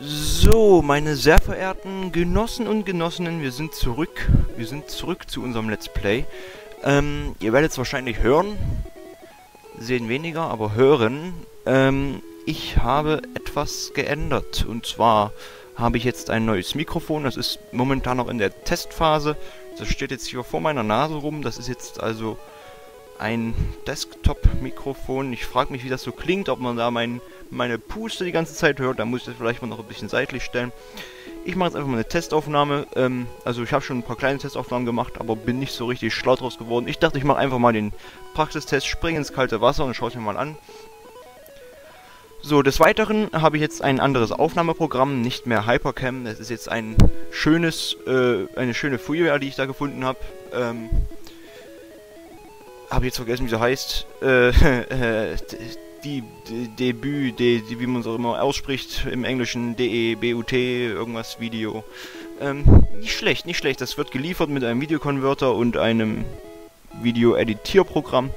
So, meine sehr verehrten Genossen und Genossinnen, wir sind zurück. Wir sind zurück zu unserem Let's Play. Ihr werdet es wahrscheinlich hören. Sehen weniger, aber hören. Ich habe etwas geändert. Und zwar habe ich jetzt ein neues Mikrofon. Das ist momentan noch in der Testphase. Das steht jetzt hier vor meiner Nase rum. Das ist jetzt also ein Desktop-Mikrofon. Ich frage mich, wie das so klingt, ob man da meine Puste die ganze Zeit hört. Da muss ich das vielleicht mal noch ein bisschen seitlich stellen. Ich mache jetzt einfach mal eine Testaufnahme. Also ich habe schon ein paar kleine Testaufnahmen gemacht, aber bin nicht so richtig schlau draus geworden. Ich dachte, ich mache einfach mal den Praxistest, springe ins kalte Wasser und schaue es mir mal an. So, des Weiteren habe ich jetzt ein anderes Aufnahmeprogramm, nicht mehr HyperCam. Das ist jetzt ein schönes, eine schöne Freeware, die ich da gefunden habe. Habe ich jetzt vergessen, wie sie heißt. Die Debüt, wie man es auch immer ausspricht, im Englischen DEBUT, irgendwas Video. Nicht schlecht, nicht schlecht. Das wird geliefert mit einem Videokonverter und einem Video-Editierprogramm,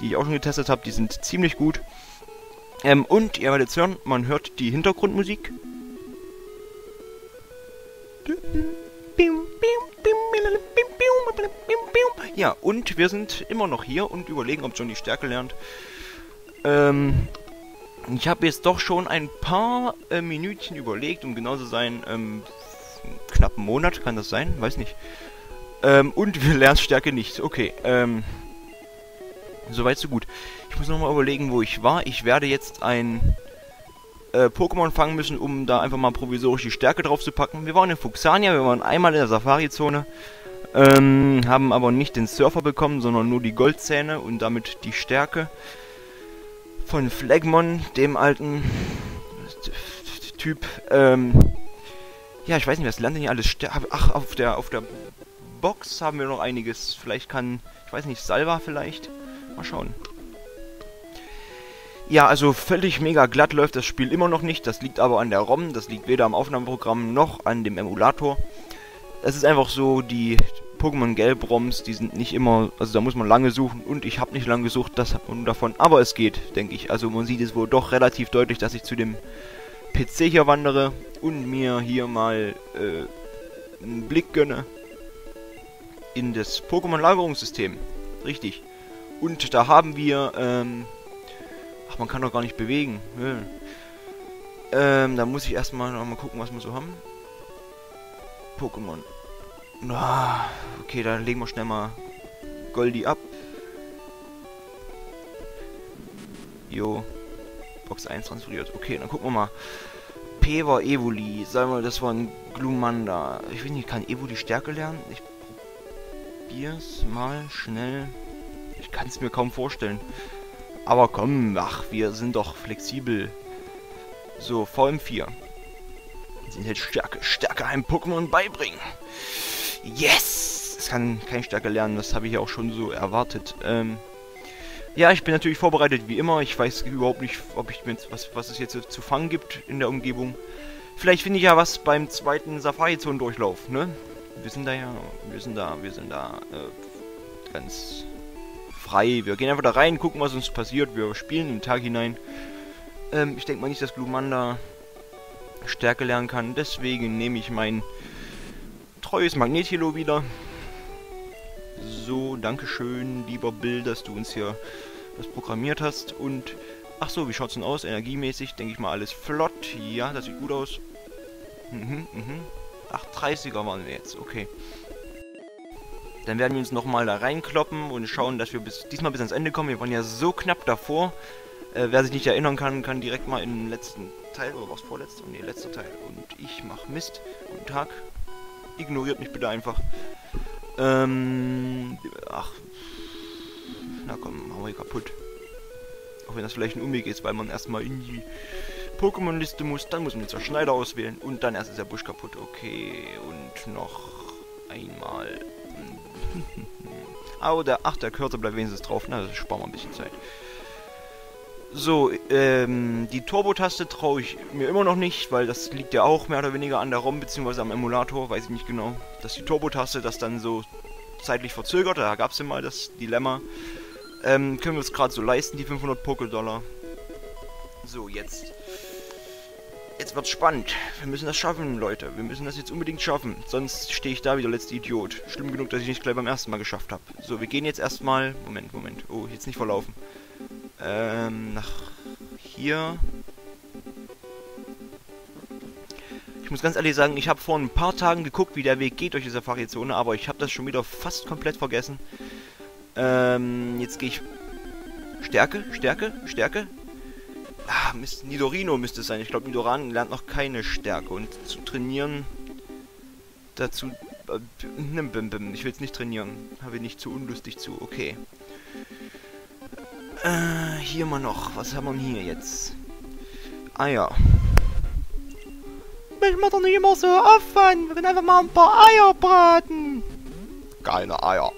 die ich auch schon getestet habe. Die sind ziemlich gut. Und ihr werdet es hören, man hört die Hintergrundmusik. Ja, und wir sind immer noch hier und überlegen, ob John die Stärke lernt. Ich habe jetzt doch schon ein paar Minütchen überlegt, um genau zu sein, knapp einen Monat kann das sein, weiß nicht. Und wir lernen Stärke nicht, okay. Soweit so gut. Ich muss nochmal überlegen, wo ich war. Ich werde jetzt ein Pokémon fangen müssen, um da einfach mal provisorisch die Stärke drauf zu packen. Wir waren in Fuxania, wir waren einmal in der Safari Zone. Haben aber nicht den Surfer bekommen, sondern nur die Goldzähne und damit die Stärke von Phlegmon, dem alten Typ. Ja, ich weiß nicht, was lernt denn hier alles Stärke? Ach, auf der Box haben wir noch einiges. Vielleicht kann, ich weiß nicht, Salva vielleicht? Mal schauen. Ja, also völlig mega glatt läuft das Spiel immer noch nicht. Das liegt aber an der ROM. Das liegt weder am Aufnahmeprogramm noch an dem Emulator. Es ist einfach so, die Pokémon Gelb ROMs, die sind nicht immer... Also da muss man lange suchen und ich habe nicht lange gesucht, das hat man davon. Aber es geht, denke ich. Also man sieht es wohl doch relativ deutlich, dass ich zu dem PC hier wandere und mir hier mal einen Blick gönne in das Pokémon-Lagerungssystem. Richtig. Und da haben wir... Ach, man kann doch gar nicht bewegen. Da muss ich erstmal noch mal gucken, was wir so haben. Pokémon. Okay, dann legen wir schnell mal Goldi ab. Jo. Box 1 transferiert. Okay, dann gucken wir mal. P war Evoli. Sagen wir, das war ein Glumanda. Ich weiß nicht, kann Evoli Stärke lernen? Ich probier's mal schnell. Ich kann es mir kaum vorstellen. Aber komm, ach, wir sind doch flexibel. So, VM4. Sind jetzt Stärke einem Pokémon beibringen. Yes! Es kann keine Stärke lernen, das habe ich ja auch schon so erwartet. Ja, ich bin natürlich vorbereitet wie immer. Ich weiß überhaupt nicht, ob ich mir was es jetzt zu fangen gibt in der Umgebung. Vielleicht finde ich ja was beim zweiten Safari-Zone-Durchlauf, ne? Wir sind da ganz frei. Wir gehen einfach da rein, gucken, was uns passiert. Wir spielen den Tag hinein. Ich denke mal nicht, dass Glumanda Stärke lernen kann. Deswegen nehme ich mein treues Magnethilo wieder. So, dankeschön, lieber Bill, dass du uns hier das programmiert hast. Und, ach so, wie schaut's denn aus? Energiemäßig, denke ich mal, alles flott. Ja, das sieht gut aus. Ach, 30er waren wir jetzt, okay. Dann werden wir uns nochmal da reinkloppen und schauen, dass wir diesmal bis ans Ende kommen. Wir waren ja so knapp davor. Wer sich nicht erinnern kann, kann direkt mal im letzten Teil, oder was vorletzter? Ne, letzter Teil. Und ich mach Mist. Guten Tag. Ignoriert mich bitte einfach. Ach. Na komm, machen wir kaputt. Auch wenn das vielleicht ein Umweg ist, weil man erstmal in die Pokémon-Liste muss. Dann muss man jetzt den Schneider auswählen. Und dann erst ist der Busch kaputt. Okay, und noch einmal. Oh, der Kürzer bleibt wenigstens drauf. Na, das sparen wir ein bisschen Zeit. So, die Turbo-Taste traue ich mir immer noch nicht, weil das liegt ja auch mehr oder weniger an der ROM bzw. am Emulator, weiß ich nicht genau. Dass die Turbo-Taste das dann so zeitlich verzögert, da gab es ja mal das Dilemma. Können wir uns gerade so leisten, die 500 Poké-Dollar. So, jetzt. Jetzt wird's spannend. Wir müssen das schaffen, Leute. Wir müssen das jetzt unbedingt schaffen. Sonst stehe ich da wie der letzte Idiot. Schlimm genug, dass ich nicht gleich beim ersten Mal geschafft habe. So, wir gehen jetzt erstmal... Moment, Moment. Oh, jetzt nicht verlaufen. Nach... hier... Ich muss ganz ehrlich sagen, ich habe vor ein paar Tagen geguckt, wie der Weg geht durch die Safari-Zone, aber ich habe das schon wieder fast komplett vergessen. Jetzt gehe ich... Stärke, Stärke, Stärke... Ah, Mist, Nidorino müsste es sein. Ich glaube, Nidoran lernt noch keine Stärke. Und zu trainieren... Dazu... Ich will es nicht trainieren. Habe ich nicht zu unlustig zu. Okay. Hier mal noch. Was haben wir denn hier jetzt? Ah ja. Ich mach doch nicht immer so offen. Wir können einfach mal ein paar Eier braten. Keine Eier.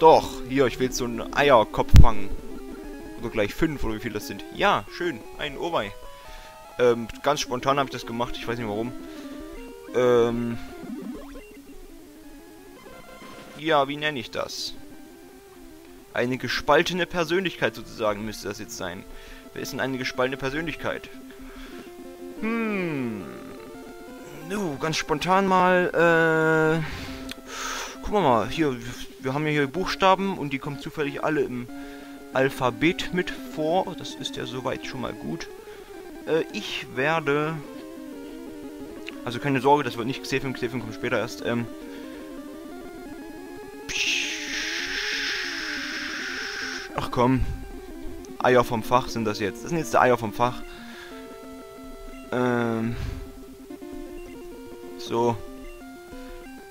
Doch, hier, ich will jetzt so einen Eierkopf fangen. Oder gleich 5 oder wie viele das sind. Ja, schön. Ein Owei. Ganz spontan habe ich das gemacht. Ich weiß nicht warum. Ja, wie nenne ich das? Eine gespaltene Persönlichkeit sozusagen müsste das jetzt sein. Wer ist denn eine gespaltene Persönlichkeit? Ganz spontan mal. Gucken wir mal. Hier, wir haben ja hier Buchstaben und die kommen zufällig alle im Alphabet mit vor. Das ist ja soweit schon mal gut. Ich werde... Also keine Sorge, das wird nicht C5, C5 kommt später erst. Ach komm. Eier vom Fach sind das jetzt. Das sind jetzt die Eier vom Fach. So.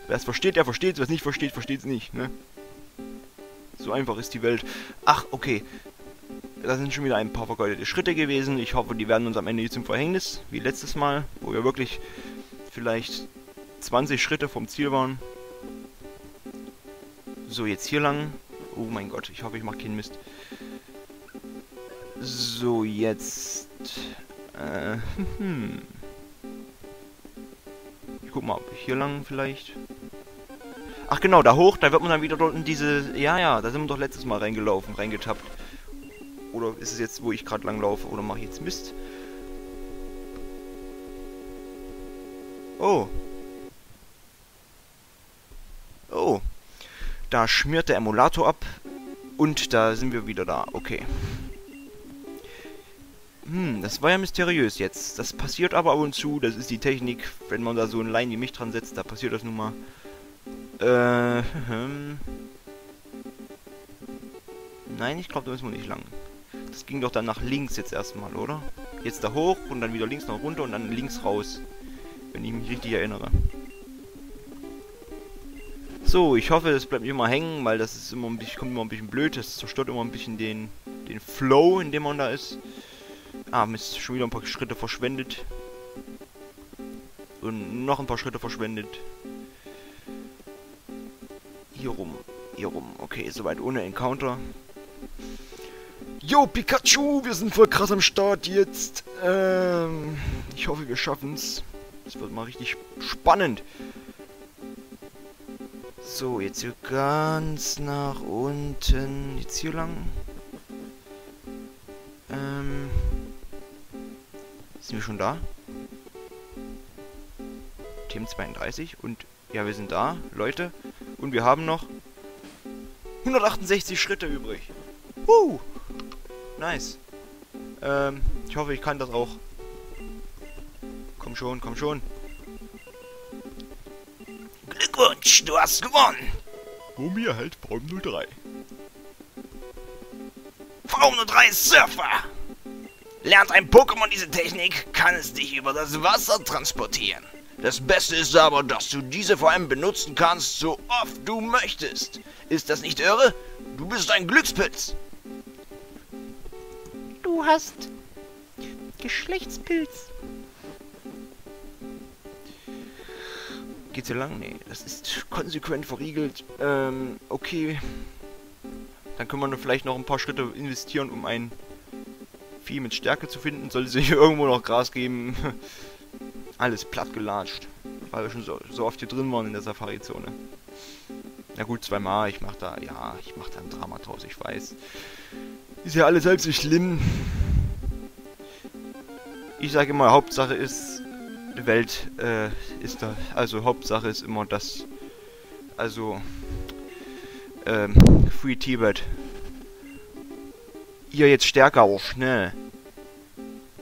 Wer es versteht, der versteht es. Wer es nicht versteht, versteht es nicht, ne? So einfach ist die Welt. Ach, okay. Da sind schon wieder ein paar vergeudete Schritte gewesen. Ich hoffe, die werden uns am Ende nicht zum Verhängnis. Wie letztes Mal, wo wir wirklich vielleicht 20 Schritte vom Ziel waren. So, jetzt hier lang. Oh mein Gott, ich hoffe, ich mache keinen Mist. So, jetzt... Ich guck mal, ob ich hier lang vielleicht... Ach genau, da hoch, da wird man dann wieder dort in diese... Ja, da sind wir doch letztes Mal reingelaufen, reingetappt. Oder ist es jetzt, wo ich gerade lang laufe? Oder mache ich jetzt Mist? Oh. Oh. Da schmiert der Emulator ab. Und da sind wir wieder da. Okay. Das war ja mysteriös jetzt. Das passiert aber ab und zu. Das ist die Technik, wenn man da so einen Lein wie mich dran setzt. Da passiert das nun mal... Nein, ich glaube, da müssen wir nicht lang. Das ging doch dann nach links jetzt erstmal, oder? Jetzt da hoch und dann wieder links noch runter und dann links raus. Wenn ich mich richtig erinnere. So, ich hoffe, das bleibt nicht immer hängen, weil das ist immer ein bisschen, kommt immer ein bisschen blöd. Das zerstört immer ein bisschen den Flow, in dem man da ist. Ah, Mist, schon wieder ein paar Schritte verschwendet. Und noch ein paar Schritte verschwendet. Hier rum, okay, soweit ohne Encounter. Yo, Pikachu, wir sind voll krass am Start jetzt. Ich hoffe, wir schaffen's. Das wird mal richtig spannend. So, jetzt hier ganz nach unten. Jetzt hier lang. Sind wir schon da? Team 32 und... Ja, wir sind da, Leute. Und wir haben noch 168 Schritte übrig. Nice. Ich hoffe, ich kann das auch. Komm schon, komm schon. Glückwunsch, du hast gewonnen. Womi erhält VM03. VM03 Surfer. Lernt ein Pokémon diese Technik, kann es dich über das Wasser transportieren. Das Beste ist aber, dass du diese VM benutzen kannst, so oft du möchtest. Ist das nicht irre? Du bist ein Glückspilz. Du hast... Geschlechtspilz. Geht's hier lang? Nee, das ist konsequent verriegelt. Okay. Dann können wir nur vielleicht noch ein paar Schritte investieren, um ein Vieh mit Stärke zu finden. Sollte sich hier irgendwo noch Gras geben... Alles platt gelatscht, weil wir schon so oft hier drin waren in der Safari-Zone. Na gut, zweimal, ich mach da ein Drama draus, ich weiß. Ist ja alles halb so schlimm. Ich sage immer, Hauptsache ist, die Welt ist da. Also Hauptsache ist immer das. Also Free Tibet. Ihr jetzt stärker auf, ne?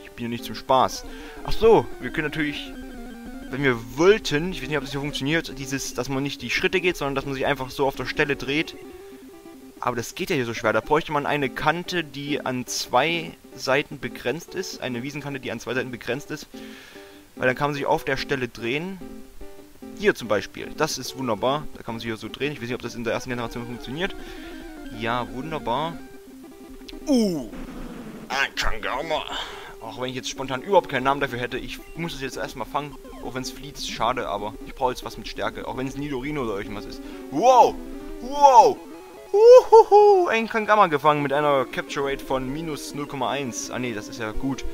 Ich bin ja nicht zum Spaß. Ach so, wir können natürlich, wenn wir wollten, ich weiß nicht, ob das hier funktioniert, dieses, dass man nicht die Schritte geht, sondern dass man sich einfach so auf der Stelle dreht. Aber das geht ja hier so schwer. Da bräuchte man eine Kante, die an zwei Seiten begrenzt ist. Eine Wiesenkante, die an zwei Seiten begrenzt ist. Weil dann kann man sich auf der Stelle drehen. Hier zum Beispiel. Das ist wunderbar. Da kann man sich hier so drehen. Ich weiß nicht, ob das in der ersten Generation funktioniert. Ja, wunderbar. Ein Kangama. Auch wenn ich jetzt spontan überhaupt keinen Namen dafür hätte. Ich muss es jetzt erstmal fangen. Auch wenn es flieht, ist schade. Aber ich brauche jetzt was mit Stärke. Auch wenn es Nidorino oder irgendwas ist. Wow! Wow! Uhuhu, ein Kangama gefangen mit einer Capture Rate von minus 0,1. Ah ne, das ist ja gut.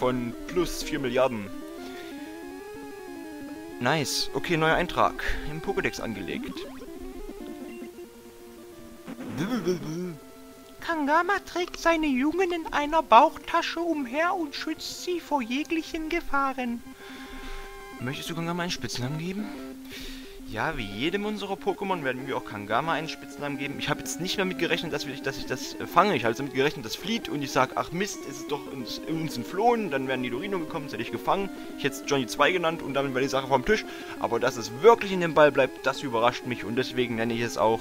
Von plus 4 Milliarden. Nice. Okay, neuer Eintrag. Im Pokédex angelegt. Kangama trägt seine Jungen in einer Bauchtasche umher und schützt sie vor jeglichen Gefahren. Möchtest du Kangama einen Spitznamen geben? Ja, wie jedem unserer Pokémon werden wir auch Kangama einen Spitznamen geben. Ich habe jetzt nicht mehr mitgerechnet, dass ich das fange. Ich habe jetzt damit gerechnet, das flieht und ich sage, ach Mist, ist es doch uns entflohen. Dann wären Nidorino gekommen, das hätte ich gefangen. Ich hätte es Johnny 2 genannt und damit wäre die Sache vom Tisch. Aber dass es wirklich in dem Ball bleibt, das überrascht mich. Und deswegen nenne ich es auch...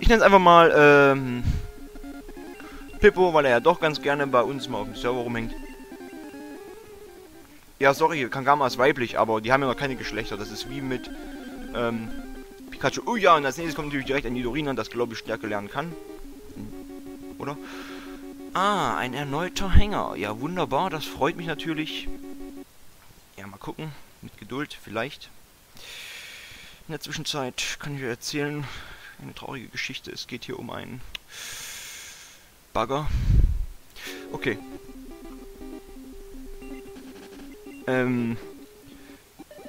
Ich nenne es einfach mal Pippo, weil er ja doch ganz gerne bei uns mal auf dem Server rumhängt. Ja, sorry, Kangama ist weiblich, aber die haben ja noch keine Geschlechter. Das ist wie mit Pikachu. Oh ja, und als nächstes kommt natürlich direkt ein Nidorina, das glaube ich Stärke lernen kann. Oder? Ah, ein erneuter Hänger. Ja, wunderbar, das freut mich natürlich. Ja, mal gucken. Mit Geduld, vielleicht. In der Zwischenzeit kann ich euch erzählen, eine traurige Geschichte. Es geht hier um einen Bagger. Okay.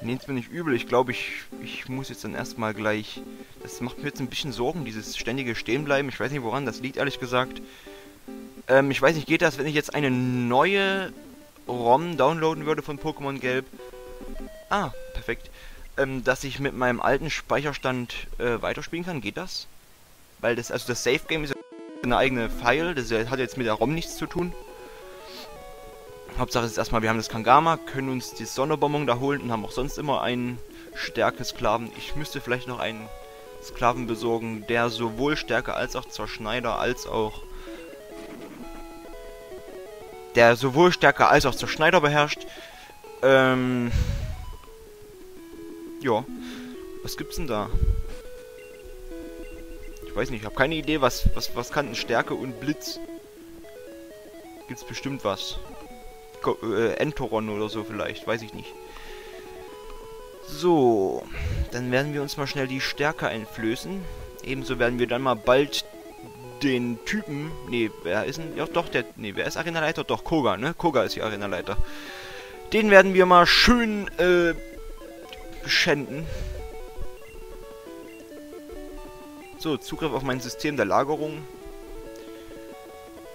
Nehmt's mir nicht übel. Ich glaube, ich muss jetzt dann erstmal gleich... Das macht mir jetzt ein bisschen Sorgen, dieses ständige Stehenbleiben. Ich weiß nicht, woran das liegt, ehrlich gesagt. Ich weiß nicht, geht das, wenn ich jetzt eine neue ROM downloaden würde von Pokémon Gelb? Ah, perfekt. Dass ich mit meinem alten Speicherstand weiterspielen kann, geht das? Weil das, also das Save Game ist eine eigene File, das hat jetzt mit der ROM nichts zu tun. Hauptsache ist erstmal, wir haben das Kangama, können uns die Sonderbonbon da holen und haben auch sonst immer einen Stärke-Sklaven. Ich müsste vielleicht noch einen Sklaven besorgen, der sowohl Stärke als auch Zerschneider als auch... Der sowohl Stärke als auch Zerschneider beherrscht. Ja. Was gibt's denn da? Ich weiß nicht, ich habe keine Idee, was kann denn Stärke und Blitz? Gibt's bestimmt was. Entoron oder so vielleicht, weiß ich nicht. So, dann werden wir uns mal schnell die Stärke einflößen. Ebenso werden wir dann mal bald den Typen... Ne, wer ist denn... Ja, doch, der... Ne, wer ist Arenaleiter? Doch, Koga, ne? Koga ist die Arenaleiter. Den werden wir mal schön, beschänden. So, Zugriff auf mein System der Lagerung.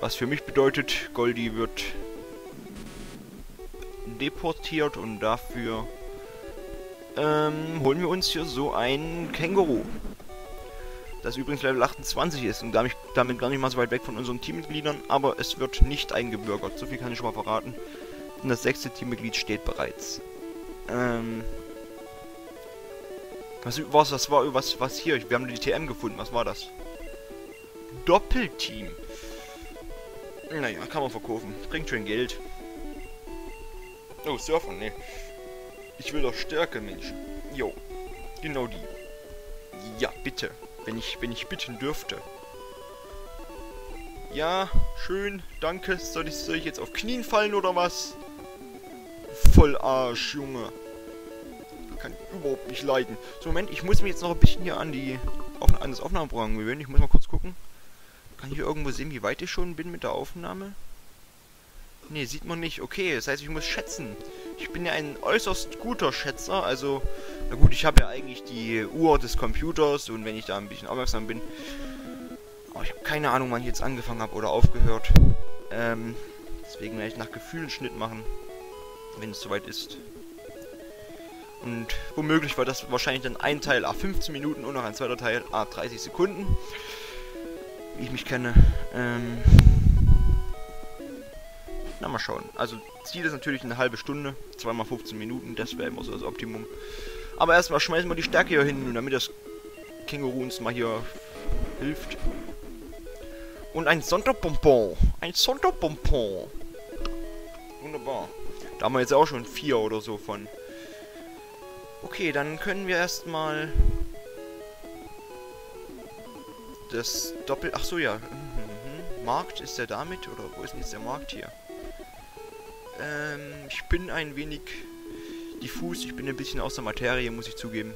Was für mich bedeutet, Goldi wird deportiert und dafür holen wir uns hier so ein Känguru. Das übrigens Level 28 ist und damit gar nicht mal so weit weg von unseren Teammitgliedern, aber es wird nicht eingebürgert. So viel kann ich schon mal verraten. Und das 6. Teammitglied steht bereits. Was war hier? Wir haben die TM gefunden. Was war das? Doppelteam. Naja, kann man verkaufen. Bringt schön Geld. Oh, Surfer, ne. Ich will doch Stärke, Mensch. Jo. Genau die. Ja, bitte. Wenn ich bitten dürfte. Ja, schön. Danke. Soll ich jetzt auf Knien fallen oder was? Voll Arsch, Junge. Kann überhaupt nicht leiden. So, Moment, ich muss mich jetzt noch ein bisschen hier an das Aufnahmeprogramm gewöhnen. Ich muss mal kurz gucken. Kann ich hier irgendwo sehen, wie weit ich schon bin mit der Aufnahme? Ne, sieht man nicht. Okay, das heißt, ich muss schätzen. Ich bin ja ein äußerst guter Schätzer, also, na gut, ich habe ja eigentlich die Uhr des Computers und wenn ich da ein bisschen aufmerksam bin, aber ich habe keine Ahnung, wann ich jetzt angefangen habe oder aufgehört. Deswegen werde ich nach Gefühl einen Schnitt machen, wenn es soweit ist. Und womöglich war das wahrscheinlich dann ein Teil A15 Minuten und noch ein zweiter Teil A30 Sekunden, wie ich mich kenne. Na, mal schauen. Also Ziel ist natürlich eine halbe Stunde, 2 mal 15 Minuten, das wäre immer so das Optimum. Aber erstmal schmeißen wir die Stärke hier hin, damit das Känguru uns mal hier hilft. Und ein Sonderbonbon. Ein Sonderbonbon. Wunderbar. Da haben wir jetzt auch schon 4 oder so von. Okay, dann können wir erstmal das Doppel... Ach so, ja. Markt, ist der damit? Oder wo ist denn jetzt der Markt hier? Ich bin ein wenig diffus. Ich bin ein bisschen aus der Materie, muss ich zugeben.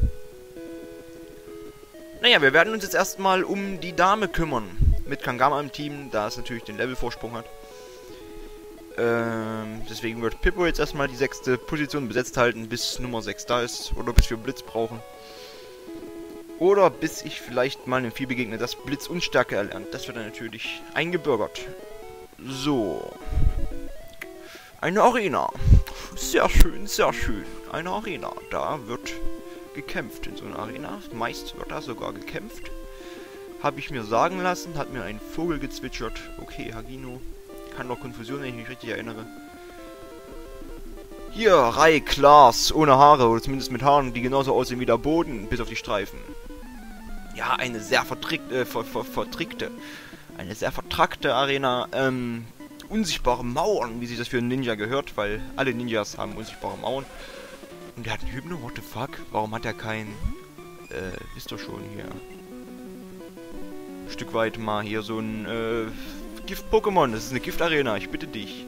Naja, wir werden uns jetzt erstmal um die Dame kümmern. Mit Kangama im Team, da es natürlich den Levelvorsprung hat. Deswegen wird Pippo jetzt erstmal die 6. Position besetzt halten, bis Nummer 6 da ist. Oder bis wir Blitz brauchen. Oder bis ich vielleicht mal einem Vieh begegne, das Blitz und Stärke erlernt. Das wird dann natürlich eingebürgert. So. Eine Arena. Sehr schön, sehr schön. Eine Arena. Da wird gekämpft in so einer Arena. Meist wird da sogar gekämpft. Habe ich mir sagen lassen. Hat mir ein Vogel gezwitschert. Okay, Hagino. Kann doch Konfusion, wenn ich mich richtig erinnere. Hier, Rai Klaas, ohne Haare, oder zumindest mit Haaren, die genauso aussehen wie der Boden, bis auf die Streifen. Ja, eine sehr vertrackte Arena, unsichtbare Mauern, wie sich das für einen Ninja gehört, weil alle Ninjas haben unsichtbare Mauern. Und der hat einen Hypno, what the fuck? Warum hat er keinen, ist doch schon hier. Ein Stück weit mal hier so ein, Gift-Pokémon, das ist eine Giftarena, ich bitte dich.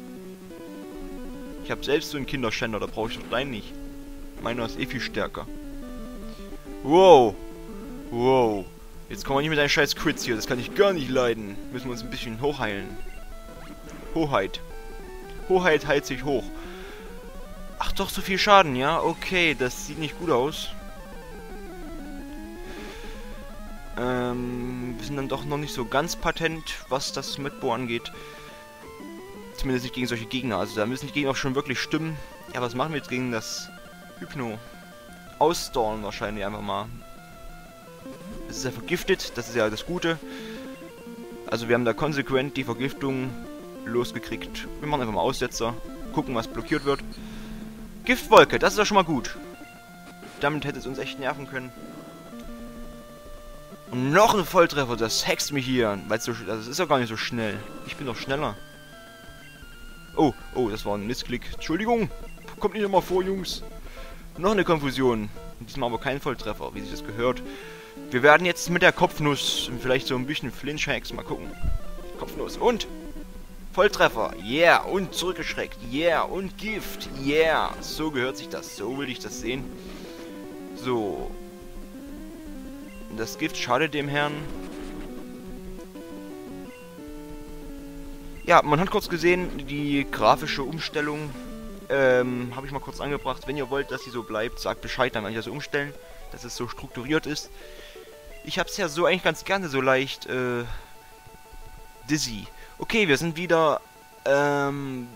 Ich habe selbst so einen Kinderschänder, da brauche ich doch deinen nicht. Meiner ist eh viel stärker. Wow. Wow. Jetzt kommen wir nicht mit deinen scheiß Crits hier, das kann ich gar nicht leiden. Müssen wir uns ein bisschen hochheilen. Hoheit. Hoheit heilt sich hoch. Ach doch, so viel Schaden, ja? Okay, das sieht nicht gut aus. Wir sind dann doch noch nicht so ganz patent, was das Mitbo angeht. Zumindest nicht gegen solche Gegner. Also da müssen die Gegner auch schon wirklich stimmen. Ja, was machen wir jetzt gegen das Hypno? Ausdauern wahrscheinlich einfach mal. Es ist ja vergiftet, das ist ja das Gute. Also wir haben da konsequent die Vergiftung losgekriegt. Wir machen einfach mal Aussetzer. Gucken, was blockiert wird. Giftwolke, das ist ja schon mal gut. Damit hätte es uns echt nerven können. Und noch ein Volltreffer, das hext mich hier. Weil's so, also das ist ja gar nicht so schnell. Ich bin doch schneller. Oh, oh, das war ein Missklick. Entschuldigung, kommt nicht immer vor, Jungs. Noch eine Konfusion. Diesmal aber kein Volltreffer, wie sich das gehört. Wir werden jetzt mit der Kopfnuss und vielleicht so ein bisschen Flinch-Hacks mal gucken. Kopfnuss und Volltreffer. Yeah, und zurückgeschreckt. Yeah, und Gift. Yeah, so gehört sich das. So will ich das sehen. So. Das Gift schadet dem Herrn. Ja, man hat kurz gesehen, die grafische Umstellung habe ich mal kurz angebracht. Wenn ihr wollt, dass sie so bleibt, sagt Bescheid, dann kann ich das so umstellen, dass es so strukturiert ist. Ich habe es ja so eigentlich ganz gerne, so leicht dizzy. Okay, wir sind wieder an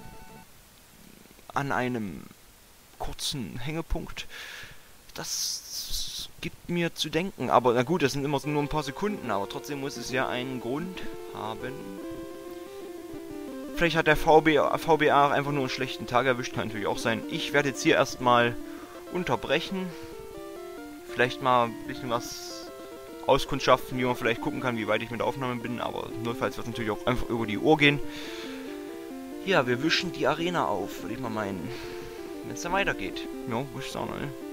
einem kurzen Hängepunkt. Das gibt mir zu denken, aber na gut, das sind immer nur ein paar Sekunden, aber trotzdem muss es ja einen Grund haben. Vielleicht hat der VBA einfach nur einen schlechten Tag erwischt, kann natürlich auch sein. Ich werde jetzt hier erstmal unterbrechen. Vielleicht mal ein bisschen was auskundschaften, wie man vielleicht gucken kann, wie weit ich mit der Aufnahme bin. Aber notfalls wird es natürlich auch einfach über die Uhr gehen. Ja, wir wischen die Arena auf, würde ich mal meinen. Wenn es dann weitergeht. Ja, wusste ich auch noch, ne?